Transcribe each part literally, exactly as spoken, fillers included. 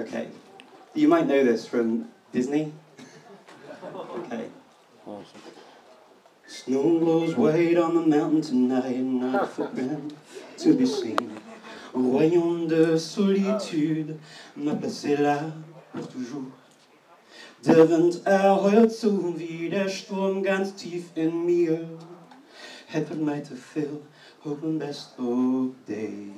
Okay, you might know this from Disney. Okay. Awesome. Snow blows white on the mountain tonight, not a footprint to be seen. Au royaume de solitude, me placer là pour toujours. Derwent erheult zu, wie der Sturm ganz tief in mir. Helpet mij te veel, hopen best op day.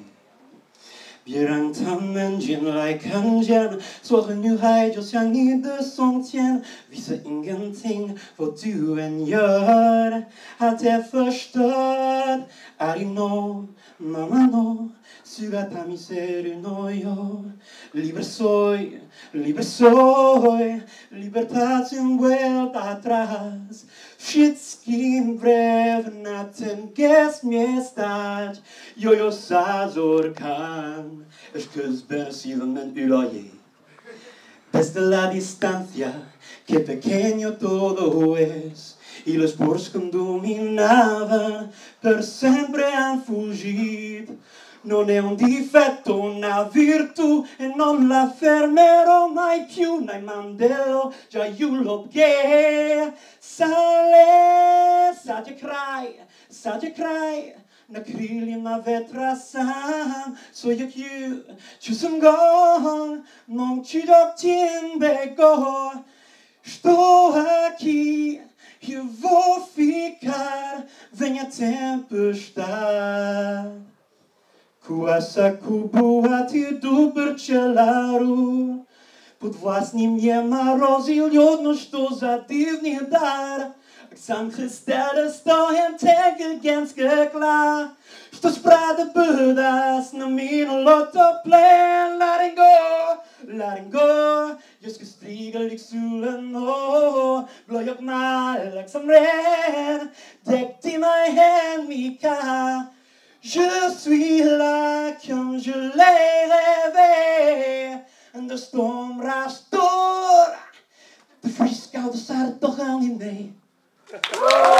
Bierang tamen jin like hangen, zoals een nieuwheid als jij niet de zon tien. Wisse ingenting wat u en jör had hij verstoord. Arino, mama no, sugata miseru no yo. Liber soy, liber soy, libertad sin vuelta atrás. Wszystkim na tym gest mnie stać, jojo sazorkan. Es közben szívemben ül a jé. Desde la distancia, que pequeño todo es, y los poros que dominaban, per sempre han fugit. Non è un difetto, una virtù, e non la fermerò mai più, ne manderò già io l'obje. Sale, sa te crai, sa te crai, na krilima vetra sam, so jak ju, ču sam gong, mong čidok tim bego, što aqui, eu vou ficar, venha tempestade. Kuasa kubuati dubr chelaru, pod własnym je marozil jodno, što za divni dar. Ak sam Hristere stojem tega genske kla, što sprade budas na minulo toplen. Let it go, let it go, just gestrigelig sulen ho, blojok nalek sam red, dekti my hand mika. Je suis là comme je l'ai rêvé. En de storm raast door. De vrieskoude staat er toch al niet mee.